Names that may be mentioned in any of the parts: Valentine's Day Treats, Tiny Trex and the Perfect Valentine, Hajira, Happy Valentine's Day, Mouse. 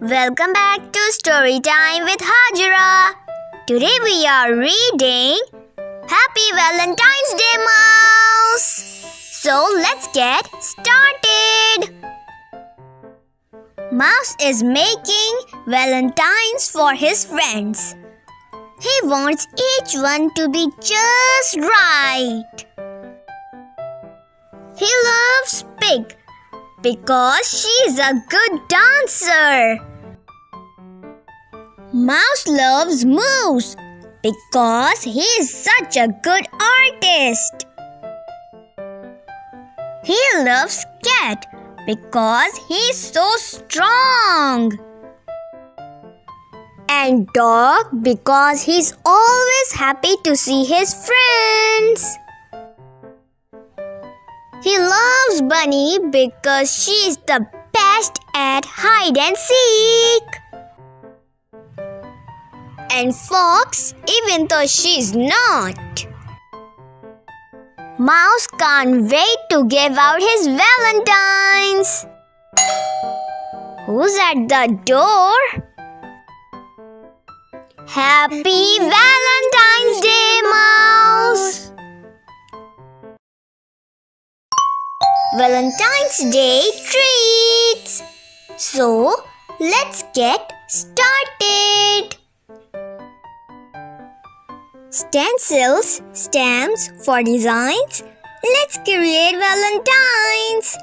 Welcome back to Story Time with Hajira. Today we are reading Happy Valentine's Day, Mouse. So let's get started. Mouse is making valentines for his friends. He wants each one to be just right. He loves Pig because she's a good dancer. Mouse loves Moose because he's such a good artist. He loves Cat because he's so strong. And Dog because he's always happy to see his friends. He loves Bunny because she's the best at hide and seek. And Fox, even though she's not. Mouse can't wait to give out his valentines. Who's at the door? Happy Valentine's Day, Mouse! Valentine's Day Treats. So, let's get started. Stencils, stamps for designs. Let's create valentines.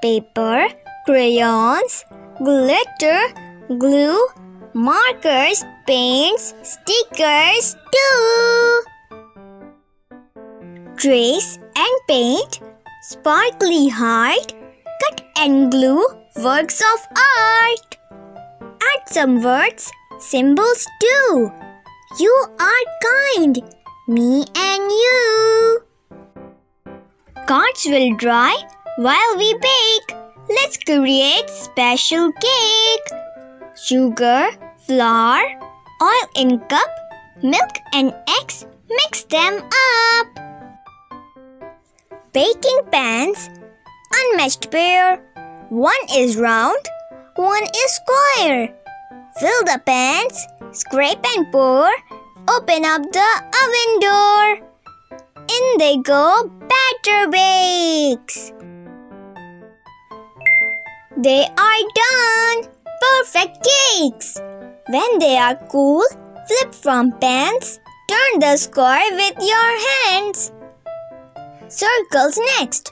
Paper, crayons, glitter, glue, markers, paints, stickers too. Trace and paint. Sparkly heart, cut and glue, works of art. Add some words, symbols too. You are kind, me and you. Cards will dry while we bake. Let's create special cake. Sugar, flour, oil in cup, milk and eggs, mix them up. Baking pans, unmatched pair. One is round, one is square. Fill the pans, scrape and pour. Open up the oven door. In they go, batter bakes. They are done, perfect cakes. When they are cool, flip from pans. Turn the square with your hands. Circles next.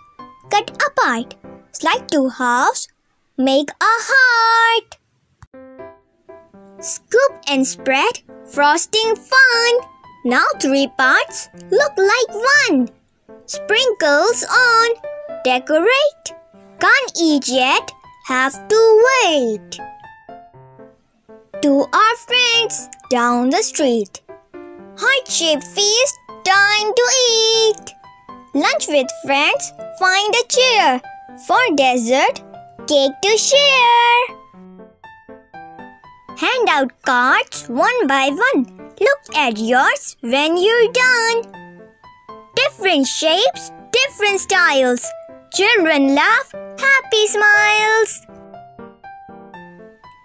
Cut apart. Slide to halves. Make a heart. Scoop and spread. Frosting fun. Now three parts look like one. Sprinkles on. Decorate. Can't eat yet. Have to wait. To our friends down the street. Heart-shaped feast. Time to eat. Lunch with friends, find a chair. For dessert, cake to share. Hand out cards one by one. Look at yours when you're done. Different shapes, different styles. Children laugh, happy smiles.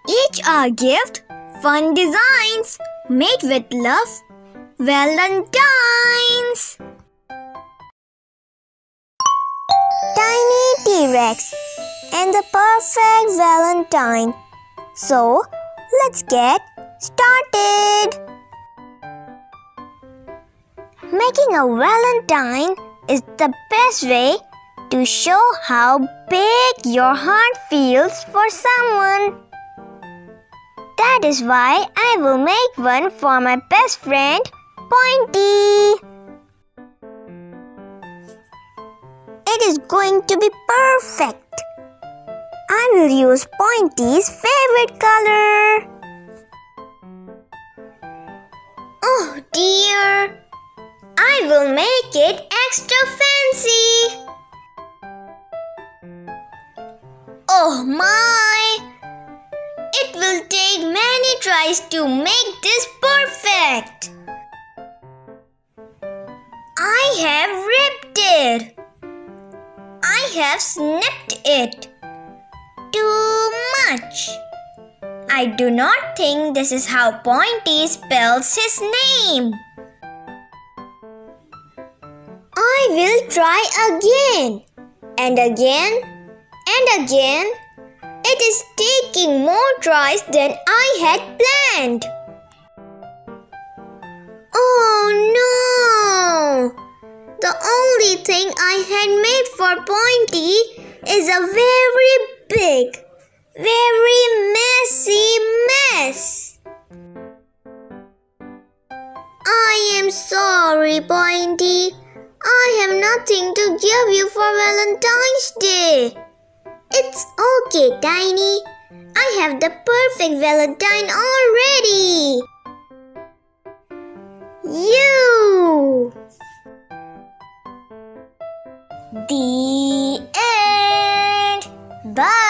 Each our gift, fun designs. Made with love, Valentine's. Tiny T-Rex and the perfect Valentine. So, let's get started. Making a Valentine is the best way to show how big your heart feels for someone. That is why I will make one for my best friend, Pointy. It is going to be perfect. I will use Pointy's favorite color. Oh dear! I will make it extra fancy. Oh my! It will take many tries to make this perfect. I have ripped it. I have snipped it. Too much. I do not think this is how Pointy spells his name. I will try again and again and again. It is taking more tries than I had planned. Oh no! The only thing I had made for Pointy is a very big, very messy mess. I am sorry, Pointy. I have nothing to give you for Valentine's Day. It's okay, Tiny. I have the perfect Valentine already. You! The end! Bye!